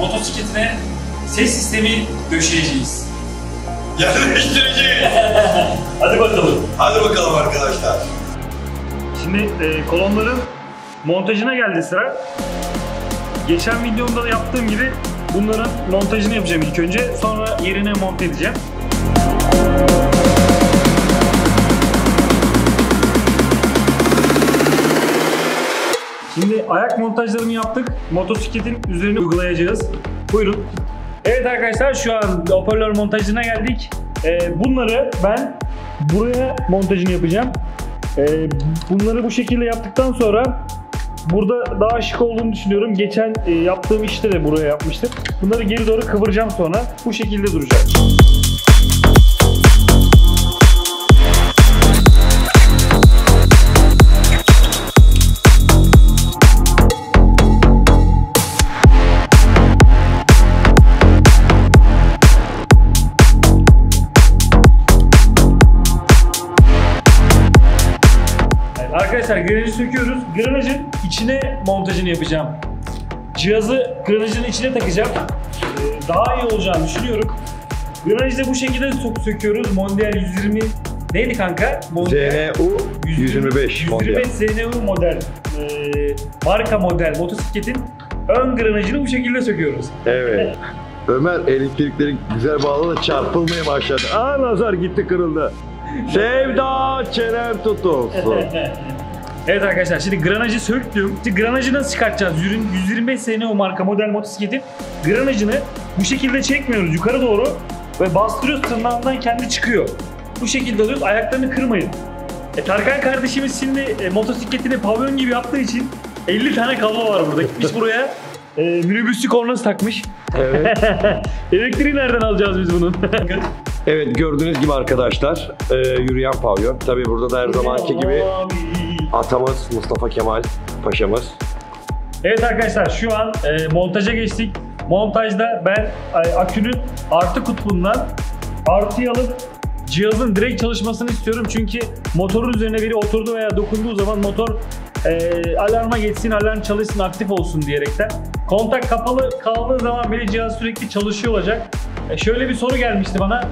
motosikletine ses sistemi döşeyeceğiz. Yerleştireceğiz. Hadi bakalım. Hadi bakalım arkadaşlar. Şimdi kolonların montajına geldi sıra. Geçen videomda da yaptığım gibi bunların montajını yapacağım ilk önce. Sonra yerine monte edeceğim. Şimdi ayak montajlarını yaptık. Motosikletin üzerine uygulayacağız. Buyurun. Evet arkadaşlar, şu an hoparlör montajına geldik. Bunları ben buraya montajını yapacağım. Bunları bu şekilde yaptıktan sonra burada daha şık olduğunu düşünüyorum. Geçen yaptığım işte de buraya yapmıştım. Bunları geri doğru kıvıracağım, sonra bu şekilde duracak. Arkadaşlar granajı söküyoruz. Granajın içine montajını yapacağım. Cihazı granajın içine takacağım. Daha iyi olacağını düşünüyorum. Granajı da bu şekilde söküyoruz. Mondial 120 neydi kanka? Mondial ZNU 125 Mondial. 125 ZNU model. Marka model motosikletin ön granajını bu şekilde söküyoruz. Evet. Ömer elektriklerin güzel bağlı da çarpılmaya başladı. Aa, nazar gitti, kırıldı. Sevda çenem tutulsun. Evet arkadaşlar, şimdi granajı söktüm. Şimdi granajı nasıl çıkartacağız? 125 sene o marka model motosikletin granajını bu şekilde çekmiyoruz yukarı doğru ve bastırıyoruz, tırnağından kendi çıkıyor. Bu şekilde alıyoruz, ayaklarını kırmayın. Tarkan kardeşimiz şimdi motosikletini pavyon gibi yaptığı için 50 tane kablo var burada. Gitmiş buraya minibüsçü kornası takmış. Evet. Elektriği nereden alacağız biz bunun? Evet, gördüğünüz gibi arkadaşlar yürüyen pavyon. Tabii burada da her zamanki gibi atamız Mustafa Kemal Paşa'mız. Evet arkadaşlar, şu an montaja geçtik. Montajda ben akünün artı kutbundan artıyı alıp cihazın direkt çalışmasını istiyorum. Çünkü motorun üzerine biri oturdu veya dokunduğu zaman motor alarma geçsin, alarm çalışsın, aktif olsun diyerekten. Kontak kapalı kaldığı zaman bile cihaz sürekli çalışıyor olacak. Şöyle bir soru gelmişti bana.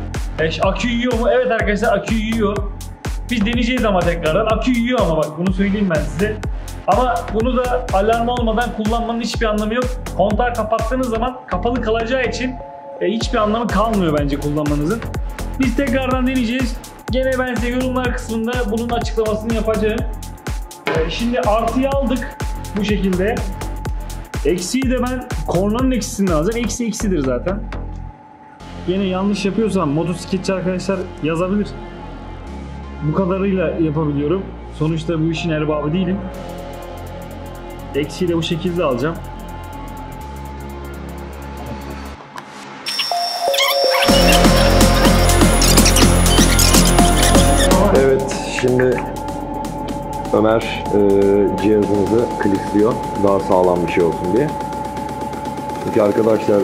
Akü yiyor mu? Evet arkadaşlar, akü yiyor. Biz deneyeceğiz ama tekrardan. Akü yiyor ama bak, bunu söyleyeyim ben size. Ama bunu da alarm olmadan kullanmanın hiçbir anlamı yok. Kontağı kapattığınız zaman kapalı kalacağı için hiçbir anlamı kalmıyor bence kullanmanızın. Biz tekrardan deneyeceğiz. Gene ben size yorumlar kısmında bunun açıklamasını yapacağım. Şimdi artıyı aldık bu şekilde. Eksiyi de ben kornanın eksisini alacağım. Eksi eksidir zaten. Yine yanlış yapıyorsam motosikletçi arkadaşlar yazabilir. Bu kadarıyla yapabiliyorum. Sonuçta bu işin erbabı değilim. Eksiyle bu şekilde alacağım. Evet, şimdi Ömer cihazınızı klipsliyor. Daha sağlam bir şey olsun diye. Çünkü arkadaşlar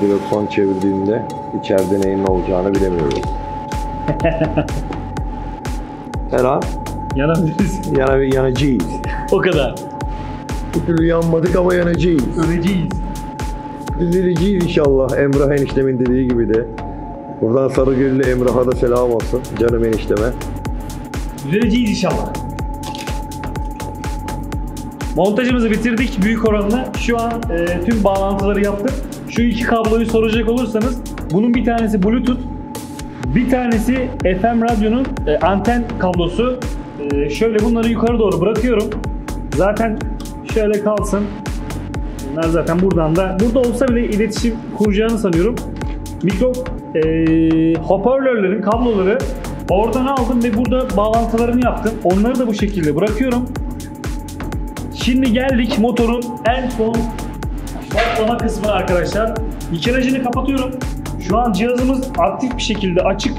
direksiyon çevirdiğimde içeride neyin ne olacağını bilemiyoruz. Herhalde yanabiliriz. Yanacağız. O kadar. Bir türlü yanmadık ama yanacağız. Öleceğiz. Düzeleceğiz inşallah. Emrah eniştemin dediği gibi de. Buradan Sarıgül'le Emrah'a da selam olsun. Canım enişteme. Düzeleceğiz inşallah. Montajımızı bitirdik büyük oranda. Şu an tüm bağlantıları yaptık. Şu iki kabloyu soracak olursanız, bunun bir tanesi Bluetooth, bir tanesi FM radyonun anten kablosu. Şöyle bunları yukarı doğru bırakıyorum. Zaten şöyle kalsın. Bunlar zaten buradan da. Burada olsa bile iletişim kuracağını sanıyorum. Hoparlörlerin kabloları oradan aldım ve burada bağlantılarını yaptım. Onları da bu şekilde bırakıyorum. Şimdi geldik motorun en son patlama kısmına arkadaşlar. Vikrajını kapatıyorum. Şu an cihazımız aktif bir şekilde açık.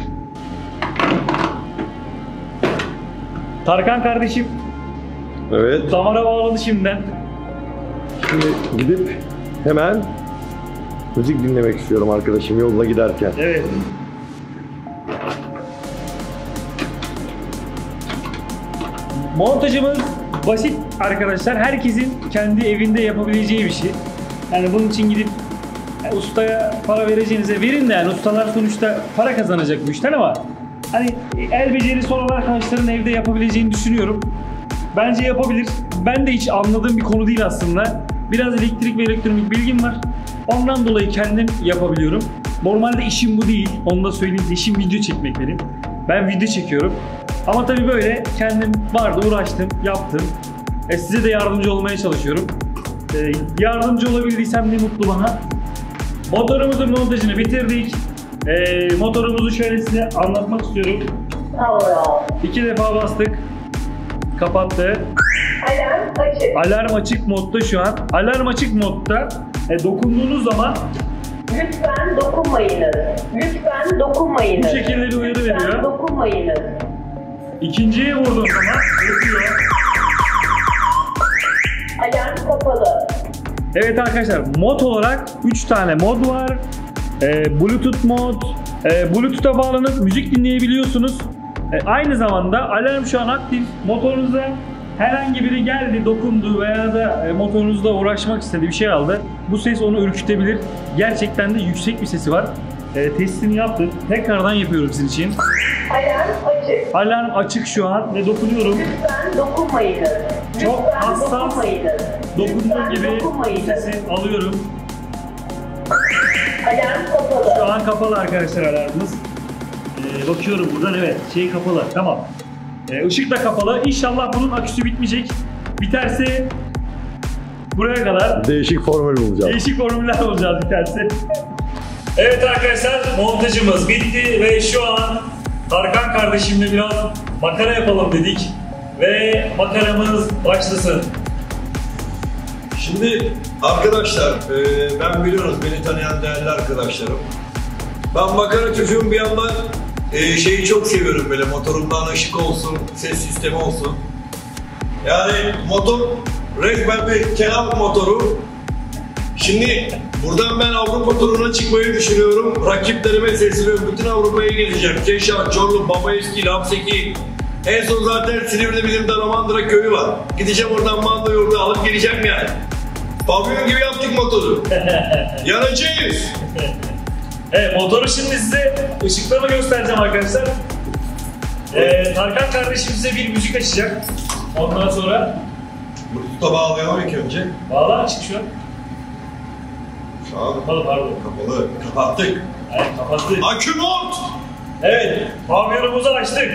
Tarkan kardeşim. Evet. Damara bağladı şimdiden. Şimdi gidip hemen müzik dinlemek istiyorum arkadaşım yolda giderken. Evet. Montajımız basit arkadaşlar, herkesin kendi evinde yapabileceği bir şey. Yani bunun için gidip ustaya para vereceğinize verin de, yani ustalar sonuçta para kazanacak bu işten, ama hani el becerisi olan arkadaşların evde yapabileceğini düşünüyorum. Bence yapabilir. Ben de hiç anladığım bir konu değil aslında. Biraz elektrik ve elektronik bilgim var. Ondan dolayı kendim yapabiliyorum. Normalde işim bu değil. Onu da söyleyeyim. İşim video çekmek benim. Ben video çekiyorum. Ama tabii böyle kendim vardı, uğraştım, yaptım. Size de yardımcı olmaya çalışıyorum. Yardımcı olabildiysem ne mutlu bana. Motorumuzun montajını bitirdik. Motorumuzu şöyle size anlatmak istiyorum. İki defa bastık. Kapattı. Alarm açık. Alarm açık modda şu an. Alarm açık modda dokunduğunuz zaman lütfen dokunmayınız. Lütfen dokunmayınız. Bu şekilde bir uyarı veriyor. Lütfen dokunmayınız. İkinciye vurduğun zaman ötüyor. Alarm kapalı. Evet arkadaşlar, mod olarak 3 tane mod var. Bluetooth mod. Bluetooth'a bağlanıp müzik dinleyebiliyorsunuz. Aynı zamanda alarm şu an aktif. Motorunuza herhangi biri geldi, dokundu veya da motorunuzla uğraşmak istedi, bir şey aldı. Bu ses onu ürkütebilir. Gerçekten de yüksek bir sesi var. Testini yaptım. Tekrardan yapıyorum sizin için. Alarm açık. Alarm açık şu an ve dokunuyorum. Lütfen dokunmayınız. Çok hassas. Dokunduğum gibi sesi alıyorum. Alarm kapalı. Şu an kapalı arkadaşlar alarmımız. Bakıyorum buradan, evet, şey kapalı, tamam. Işık da kapalı. İnşallah bunun aküsü bitmeyecek. Biterse buraya kadar değişik formül bulacağız. Değişik formüller bulacağız biterse. Evet arkadaşlar, montajımız bitti ve şu an Tarkan kardeşimle biraz makara yapalım dedik ve makaramız başlasın. Şimdi arkadaşlar, ben biliyorsunuz beni tanıyan değerli arkadaşlarım. Ben makara çocuğum bir yandan. Şeyi çok seviyorum, böyle motorumdan ışık olsun, ses sistemi olsun. Yani motor resmen bir kenar motoru. Şimdi buradan ben Avrupa turuna çıkmayı düşünüyorum. Rakiplerime sesleniyorum, bütün Avrupa'ya gezeceğim. Keşan, Çorlu, Babaeski, Lapseki. En son zaten Silivri'de bizim Dalamandıra köyü var. Gideceğim oradan manda yurdu alıp geleceğim yani. Pavyon gibi yaptık motoru. Yanacağız. Evet, motoru şimdi size ışıklarını göstereceğim arkadaşlar. Tarkan kardeşim size bir müzik açacak. Ondan sonra... Bluetooth'a bağlayalım ilk önce. Bağla, açık şu an. Şu an... Kapalı, pardon. Kapalı. Kapattık. Evet, kapattık. Akü mod! Evet, pavyonumuzu açtık.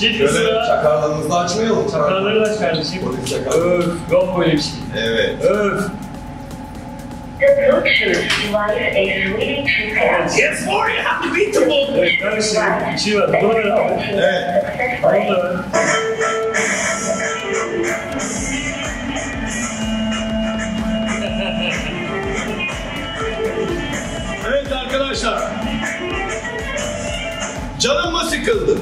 Şimdi şöyle sıra... Çakarlarınızı açmayalım. Çakarları aç kardeşim. Öf, yok böyle bir şey. Evet. Öf. The Bluetooth device is ready to pair. Yes, more you have to beat the ball. Evet arkadaşlar, canım mı sıkıldı?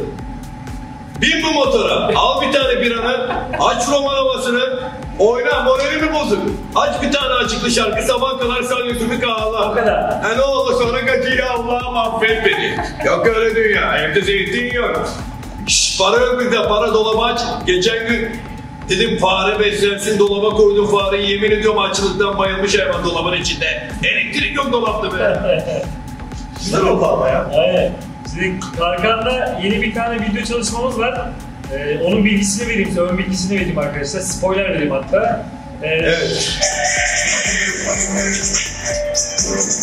Bin bu motora, al bir tane biranı, aç roman havasını, oyna, moralimi bozuk. Aç bir tane açıklı şarkı, sabah kadar sal yüzümü kahla. O kadar. Ne oldu sonra kaçıyla, Allah'ım affet beni. Yok öyle dünya, evde zeytin yok. Şşş, para yok bizde, para dolabı aç. Geçen gün dedim fare beslensin, dolaba koydum fareyi, yemin ediyorum açlıktan bayılmış hayvan dolabın içinde. Elektrik yok dolapta be. Güzel oldu ama ya. Evet. Şimdi Tarkan'da yeni bir tane video çalışmamız var. Onun bilgisini vereyim, ön bilgisini vereyim arkadaşlar. Spoiler vereyim hatta. Evet.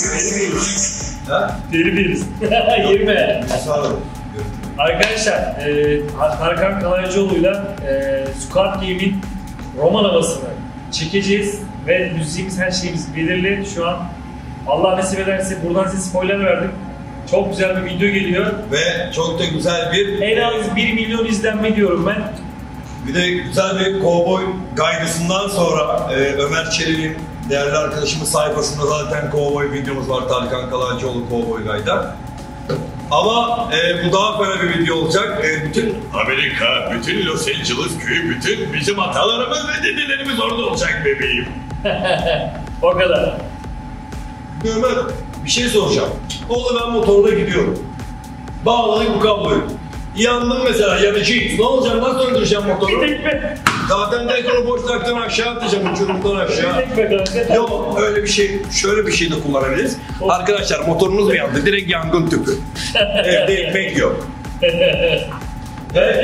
Deli biriz. Ha? Deli biriz. Yirmi. Arkadaşlar, Tarkan Kalaycıoğlu'yla Scout Game'in roman havasını çekeceğiz. Ve müziğimiz, her şeyimiz belirli şu an. Allah nasip ederse buradan size spoiler verdim. Çok güzel bir video geliyor. Ve çok da güzel bir... En az 1 milyon izlenme diyorum ben. Bir de güzel bir Cowboy Gay'ından sonra Ömer Çelik'in değerli arkadaşımız sayfasında zaten Cowboy videomuz var. Tarkan Kalaycıoğlu Cowboy Gay'da. Ama bu daha fena bir video olacak. Bütün Amerika, bütün Los Angeles köyü, bütün bizim atalarımız ve dedelerimiz orada olacak bebeğim. O kadar. Ömer, bir şey soracağım. Oğlum ben motorda gidiyorum. Bağladık bu kabloyu. Yandım mesela, yanacağız. Ne olacak? Nasıl döndüreceğim motoru? Zaten dekor boşluktan aşağı atacağım, uçurumdan aşağı. Yok öyle bir şey, şöyle bir şey de kullanabiliriz. Arkadaşlar motorumuz mu yandı? Direkt yangın tüpü. Evde ekmek yok.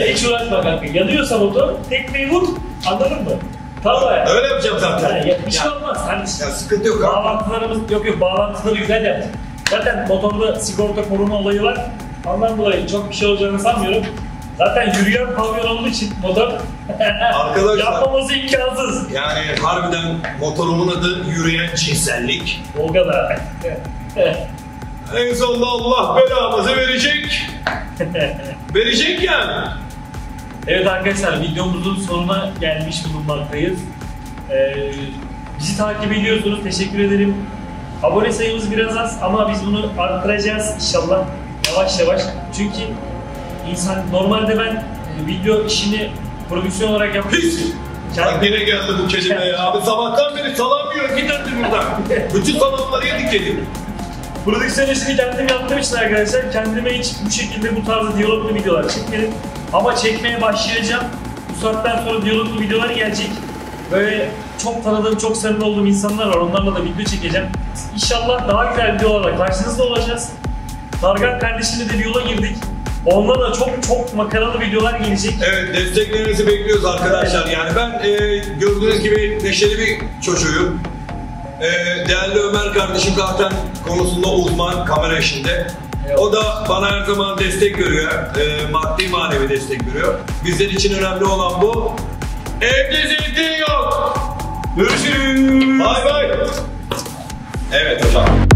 Hiç uğraşma kanka. Yanıyorsa motor, tekmeyi vur, anladın mı? Tamam ya. Öyle yapacağım zaten. Ya, bir şey olmaz. Hani sıkıntı yok. Bağlantılarımız yok yok. Bağlantıları güzel yaptık. Zaten motorda sigorta koruma olayı var. Ondan dolayı çok bir şey olacağını sanmıyorum. Zaten yürüyen pavyon olduğu için motor yapmaması imkansız. Yani harbiden motorumun adı yürüyen cinsellik. O kadar. En sonunda Allah belamızı verecek. Verecek yani. Evet arkadaşlar, videomuzun sonuna gelmiş bulunmaktayız. Bizi takip ediyorsunuz, teşekkür ederim. Abone sayımız biraz az ama biz bunu arttıracağız inşallah yavaş yavaş. Çünkü insan normalde ben video işini prodüksiyon olarak yapıyorsun. Bak yine geldi bu kelime ya. Abi sabahtan beri salamıyor, giderdim buradan. Bütün salamları yedik yedim. Prodüksiyon işini kendim yaptığım için arkadaşlar kendime hiç bu şekilde bu tarzda diyaloglu videolar çekmedim. Ama çekmeye başlayacağım. Bu saatten sonra diyaloglu videolar gelecek. Böyle çok tanıdığım, çok samimi olduğum insanlar var. Onlarla da video çekeceğim. İnşallah daha güzel videolarla karşınızda olacağız. Tarkan kardeşimle de bir yola girdik. Onda da çok makaralı videolar gelecek. Evet, desteklerinizi bekliyoruz arkadaşlar. Evet. Yani ben gördüğünüz gibi neşeli bir çocuğum. Değerli Ömer kardeşim zaten konusunda uzman, kamera işinde. Evet. O da bana her zaman destek görüyor. Maddi manevi destek görüyor. Bizler için önemli olan bu. Evde zeytin yok. Görüşürüz. Bay bay. Evet hocam.